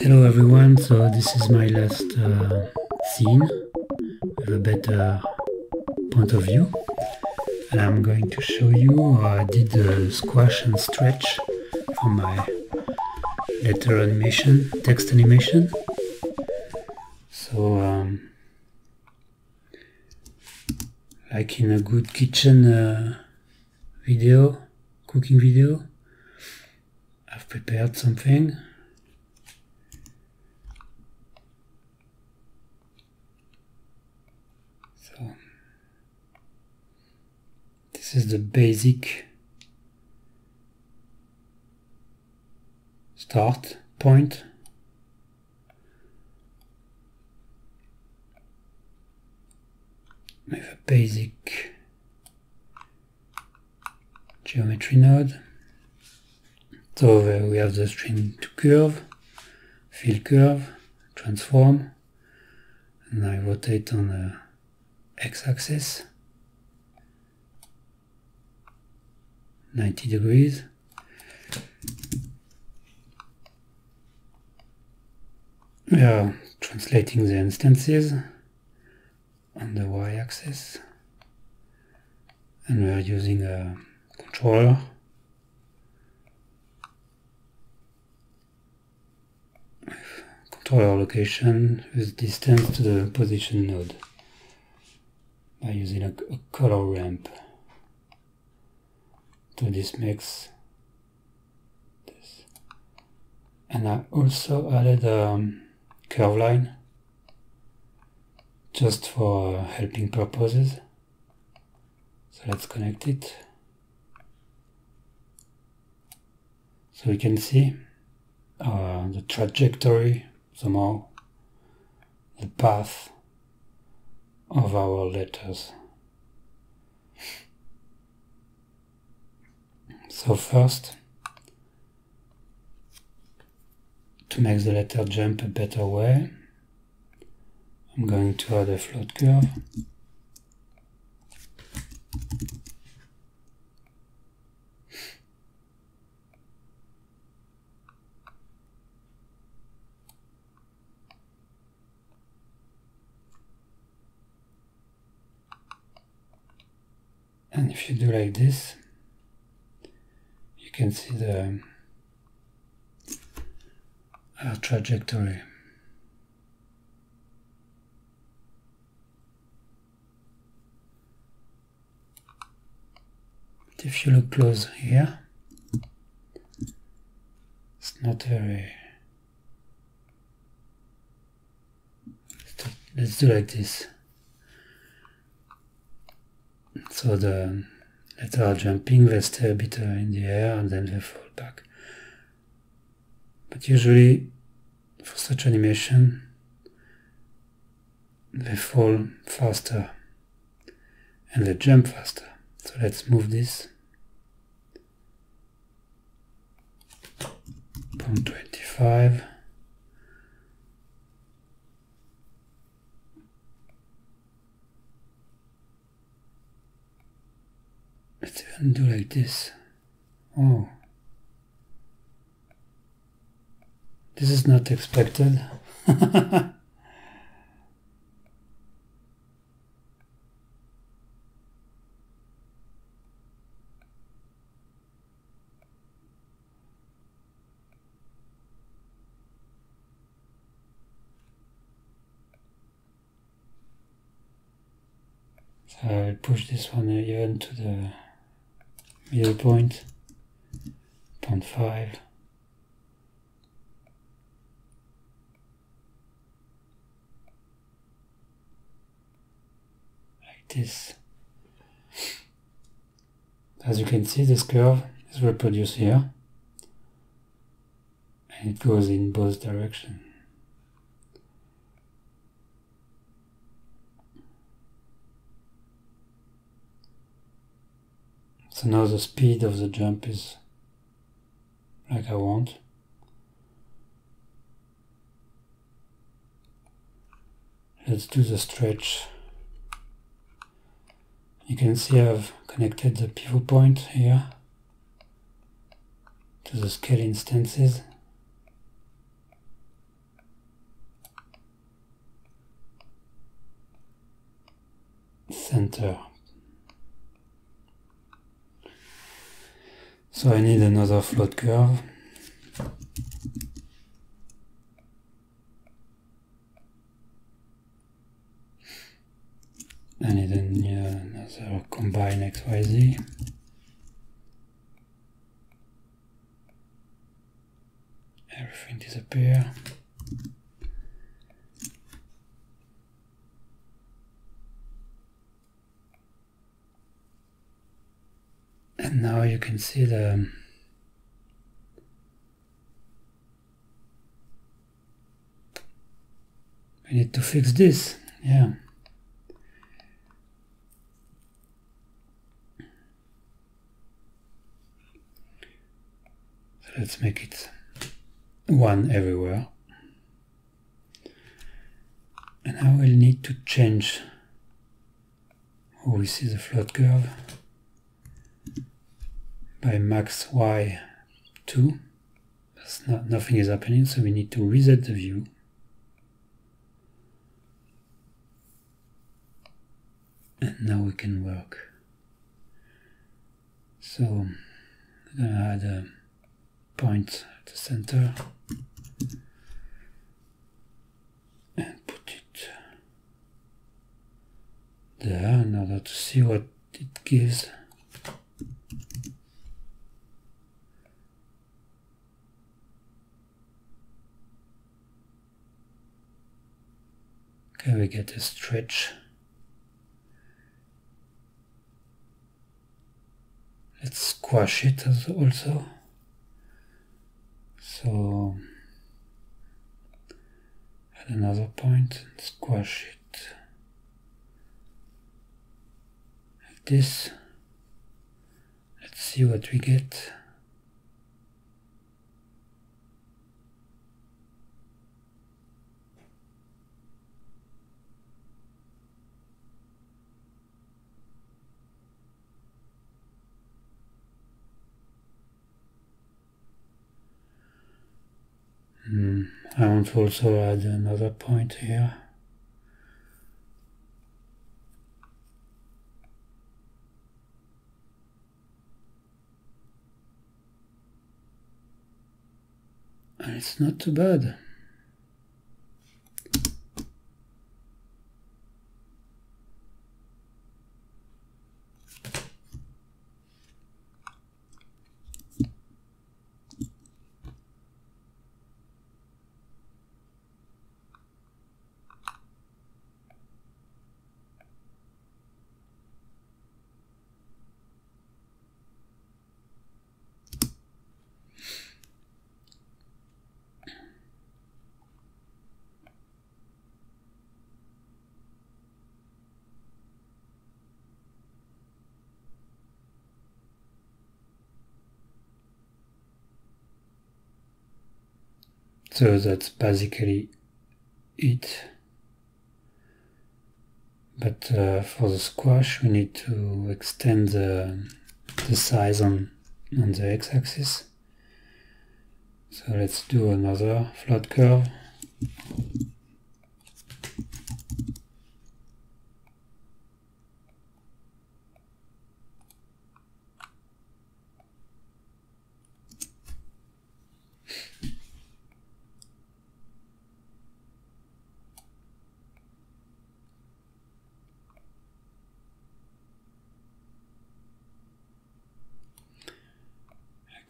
Hello everyone, so this is my last scene with a better point of view, and I'm going to show you how I did the squash and stretch for my letter animation, text animation. So like in a good kitchen video, cooking video, I've prepared something. So this is the basic start point. With a basic geometry node. So we have the string to curve, fill curve, transform, and I rotate on the x-axis 90 degrees. We are translating the instances on the y-axis, and we are using a controller. Controller location with distance to the position node by using a color ramp. So this makes this. And I also added a curve line just for helping purposes. So let's connect it. So we can see the trajectory, somehow the path of our letters. So first, to make the letter jump a better way, I'm going to add a float curve. And if you do like this, you can see the our trajectory. If you look close here, it's not very... Let's do like this. So the letters are jumping, they stay a bit in the air and then they fall back. But usually, for such animation, they fall faster and they jump faster. So let's move this. 0.25. Let's even do like this. Oh. This is not expected. So I'll push this one even to the middle point, 0.5. Like this. As you can see, this curve is reproduced here, and it goes in both directions. So now the speed of the jump is like I want. Let's do the stretch. You can see I've connected the pivot point here to the scale instances. center. So I need another float curve. I need another combine XYZ. Everything disappears. And now you can see we need to fix this, yeah. So let's make it one everywhere. And I will need to change how we see the float curve by max y2. Nothing is happening, so we need to reset the view. And now we can work. So I'm gonna add a point at the center and put it there in order to see what it gives. Okay, we get a stretch. Let's squash it also. So at another point, squash it like this. Let's see what we get. I want to also add another point here. And it's not too bad. So that's basically it, but for the squash we need to extend the size on the x-axis. So let's do another float curve.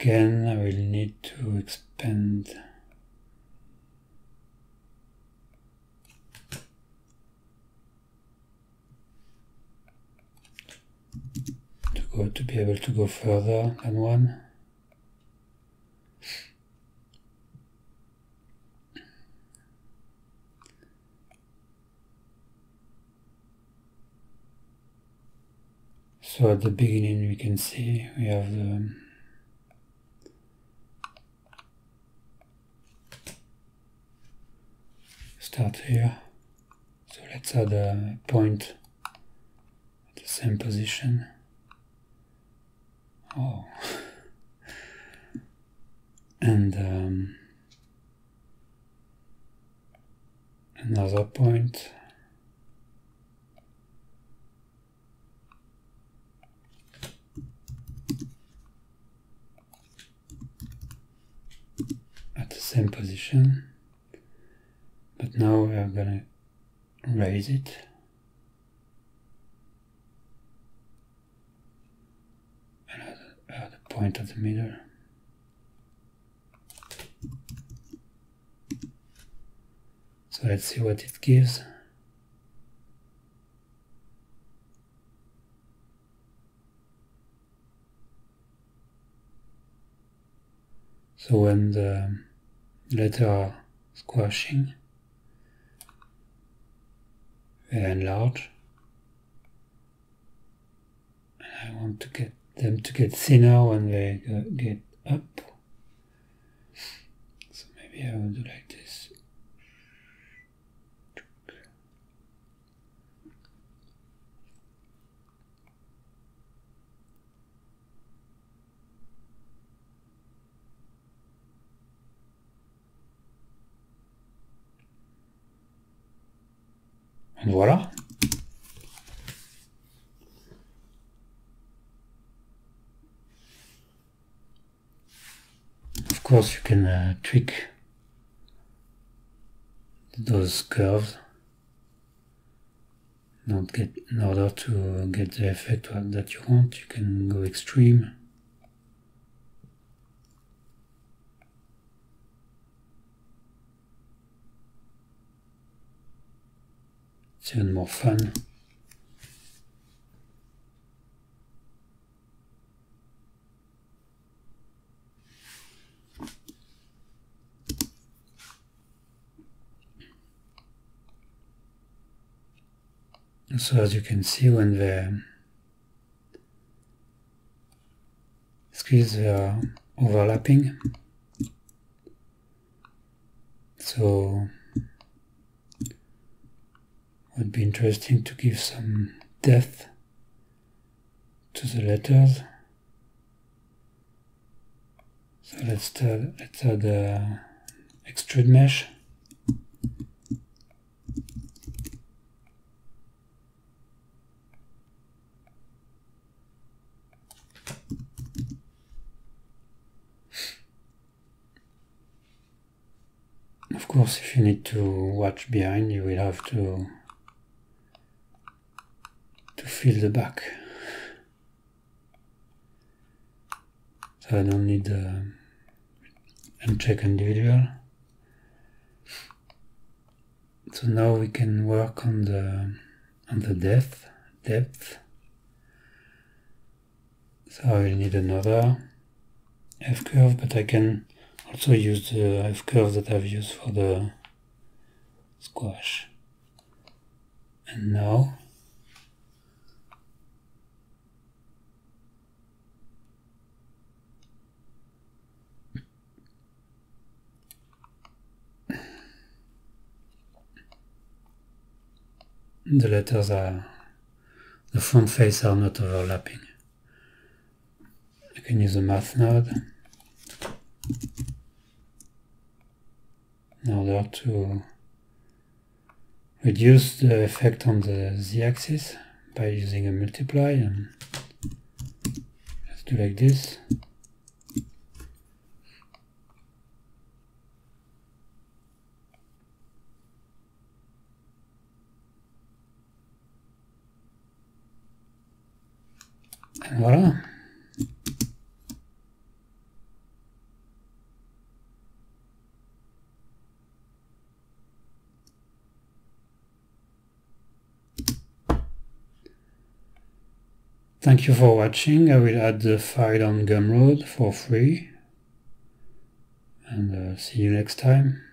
Again, I will need to expand to be able to go further than one. So at the beginning, we can see we have the start here, so let's add a point at the same position. Oh, and another point, same position, but now we are gonna raise it. At the point of the meter. So let's see what it gives. So when the letters are squashing, we enlarge. And I want to get them to get thinner when they get up. So maybe I will do like this. And voila. Of course you can tweak those curves in order to get the effect that you want. You can go extreme. It's even more fun. So as you can see, when they squeeze, they are overlapping. So it would be interesting to give some depth to the letters. So let's add the extrude mesh. Of course, if you need to watch behind, you will have to fill the back. So I don't need to uncheck individual. So now we can work on the depth. So I will need another F curve, but I can also use the F curve that I've used for the squash. And now the letters are, the front face are not overlapping. I can use a math node in order to reduce the effect on the z-axis by using a multiply, and let's do like this. And voila. Thank you for watching. I will add the file on Gumroad for free, and see you next time.